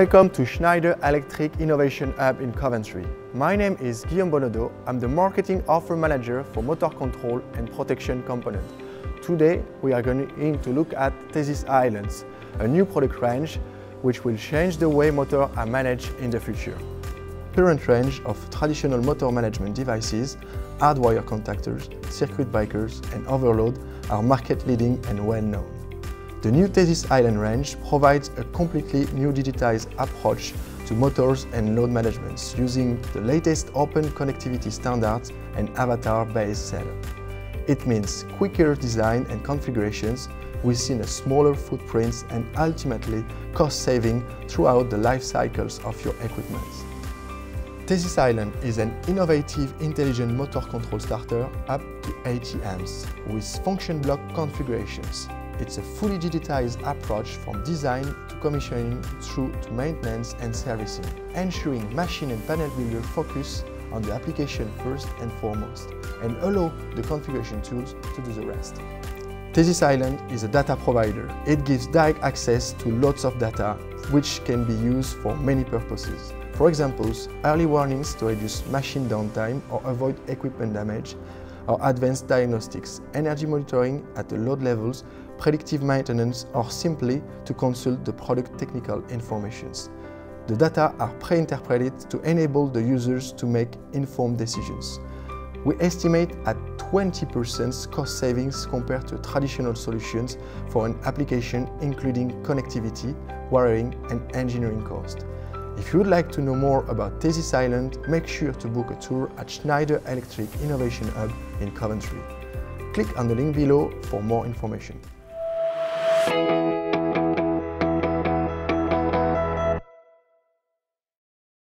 Welcome to Schneider Electric Innovation Hub in Coventry. My name is Guillaume Bonnodot. I'm the Marketing Offer Manager for Motor Control and Protection Component. Today, we are going to look at TeSys Island, a new product range which will change the way motors are managed in the future. Current range of traditional motor management devices, hardwire contactors, circuit breakers and overload are market leading and well known. The new TeSys Island range provides a completely new digitized approach to motors and load management using the latest open connectivity standards and avatar-based setup. It means quicker design and configurations within a smaller footprint and ultimately cost saving throughout the life cycles of your equipment. TeSys Island is an innovative intelligent motor control starter up to 80 amps with function block configurations. It's a fully digitized approach from design to commissioning through to maintenance and servicing, ensuring machine and panel builder focus on the application first and foremost, and allow the configuration tools to do the rest. TeSys Island is a data provider. It gives direct access to lots of data, which can be used for many purposes. For example, early warnings to reduce machine downtime or avoid equipment damage, or advanced diagnostics, energy monitoring at the load levels, predictive maintenance, or simply to consult the product technical information. The data are pre-interpreted to enable the users to make informed decisions. We estimate at 20% cost savings compared to traditional solutions for an application including connectivity, wiring, and engineering costs. If you would like to know more about TeSys Island, make sure to book a tour at Schneider Electric Innovation Hub in Coventry. Click on the link below for more information.